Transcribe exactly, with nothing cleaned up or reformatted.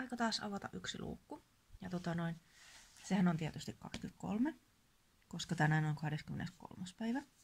aika taas avata yksi luukku. Ja tota noin, sehän on tietysti kaksikymmentäkolme, koska tänään on kahdeskymmeneskolmas päivä.